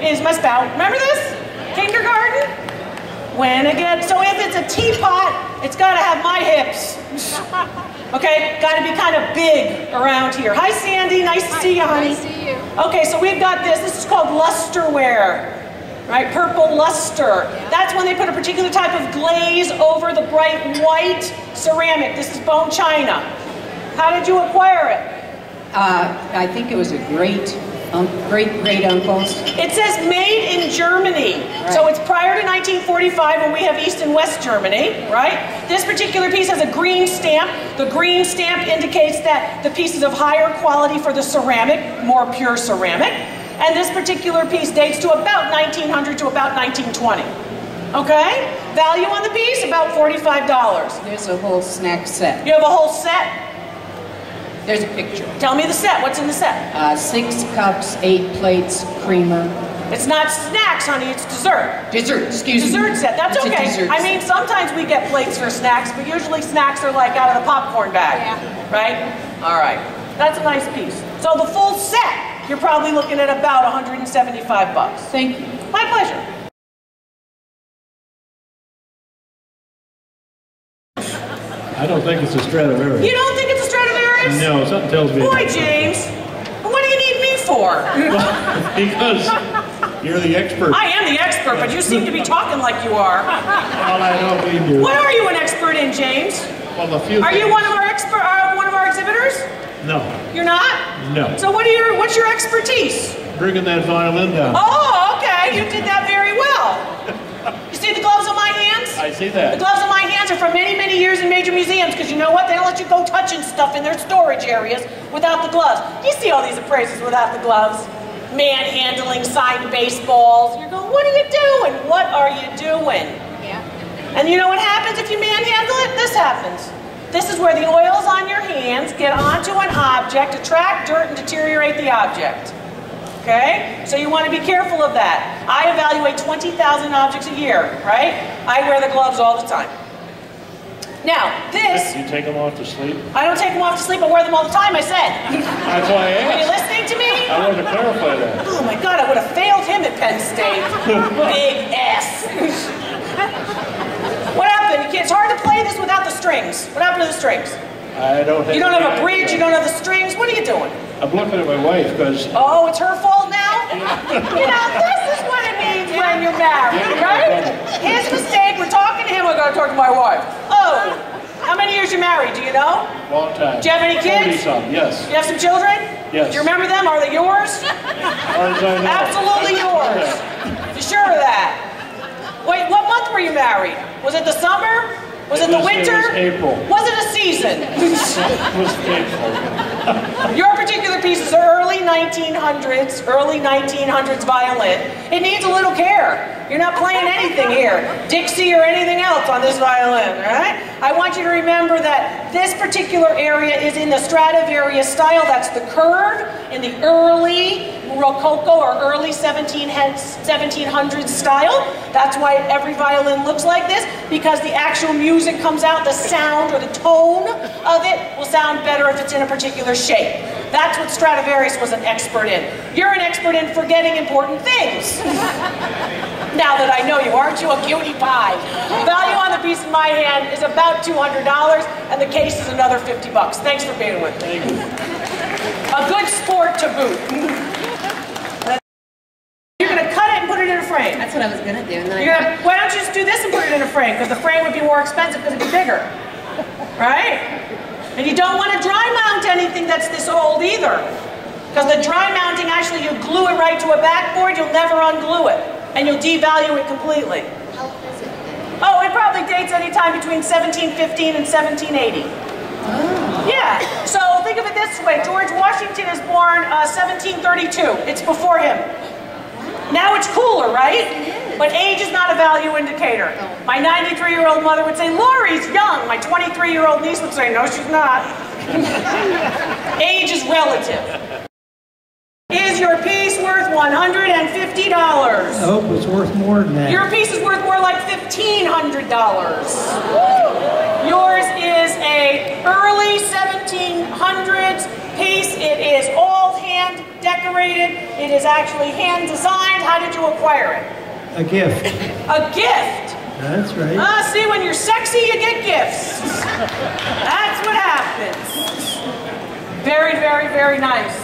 Is my spout. Remember this? Kindergarten? When again, so if it's a teapot, it's got to have my hips. Okay, got to be kind of big around here. Hi Sandy, nice to see you, honey. Nice to see you. Okay, so we've got this. This is called lusterware. Right, purple luster. Yeah. That's when they put a particular type of glaze over the bright white ceramic. This is bone china. How did you acquire it? I think it was a great-great-uncles. It says made in Germany. Right. So it's prior to 1945 when we have East and West Germany, right? This particular piece has a green stamp. The green stamp indicates that the piece is of higher quality for the ceramic, more pure ceramic. And this particular piece dates to about 1900 to about 1920. Okay? Value on the piece, about $45. There's a whole snack set. You have a whole set? There's a picture. Tell me the set. What's in the set? 6 cups, 8 plates, creamer. It's not snacks, honey. It's dessert. Dessert, excuse me. Dessert set. That's okay. I mean, sometimes we get plates for snacks, but usually snacks are like out of the popcorn bag. Yeah. Right? All right. That's a nice piece. So the full set, you're probably looking at about $175. Thank you. My pleasure. I don't think it's a Stradivarius. You don't think it's a Stradivarius? No, something tells me. Boy, James, what do you need me for? Because you're the expert. I am the expert, but you seem to be talking like you are. Well, I don't mean you. What are you an expert in, James? Well, a few things. Are you one of our exhibitors? No. You're not? No. So what's your expertise? Bringing that violin down. Oh, okay. You did that very well. You see the gloves on my hands? I see that. The gloves on my hands are from many, many years in major museums because you know what? They don't let you go touching stuff in their storage areas without the gloves. You see all these appraisers without the gloves, manhandling signed baseballs. You're going, what are you doing? What are you doing? Yeah. And you know what happens if you manhandle it? This happens. This is where the oils on your hands get onto an object, attract dirt, and deteriorate the object. Okay? So you want to be careful of that. I evaluate 20,000 objects a year, right? I wear the gloves all the time. Now, this... You take them off to sleep? I don't take them off to sleep. I wear them all the time, I said. That's why I asked. Are you listening to me? I wanted to clarify that. Oh, my God. I would have failed him at Penn State. Big S. What happened? It's hard to play this without the strings. What happened to the strings? I don't have... You don't have a bridge. You don't have the strings. What are you doing? I'm looking at my wife because... Oh, it's her fault now? You know, this is what it means when you're married, right? His mistake. We're talking to him. I got to talk to my wife. Oh. How many years you're married? Do you know? Long time. Do you have any kids? 40-some, yes. Do you have some children? Yes. Do you remember them? Are they yours? As I know. Absolutely yours. You sure of that? Wait, what month were you married? Was it the summer? Was it the winter? It was April. Was it a season? It was April. Your particular piece is early 1900s violin. It needs a little care. You're not playing anything here, Dixie or anything else on this violin, right? I want you to remember that this particular area is in the Stradivarius style. That's the curve in the early Rococo or early 1700s style. That's why every violin looks like this, because the actual music comes out, the sound or the tone of it will sound better if it's in a particular shape. That's what Stradivarius was an expert in. You're an expert in forgetting important things. Now that I know you, aren't you a cutie pie? The value on the piece in my hand is about $200 and the case is another $50. Thanks for being with me. A good sport to boot. That's what I was going to do. And then why don't you just do this and put it in a frame? Because the frame would be more expensive because it'd be bigger. Right? And you don't want to dry mount anything that's this old either. Because the dry mounting, actually, you glue it right to a backboard, you'll never unglue it. And you'll devalue it completely. How old is it? Oh, it probably dates anytime between 1715 and 1780. Oh. Yeah. So think of it this way. George Washington is born 1732. It's before him. Now it's cooler, right? It is. But age is not a value indicator. No. My 93-year-old mother would say, Lori's young. My 23-year-old niece would say, no, she's not. Age is relative. Is your piece worth $150? I hope it's worth more than that. Your piece is worth more like $1,500. Woo! Yours is a early 1700s piece. It is all hand decorated. It is actually hand designed. How did you acquire it? A gift. A gift? That's right. See, when you're sexy, you get gifts. That's what happens. Very, very, very nice.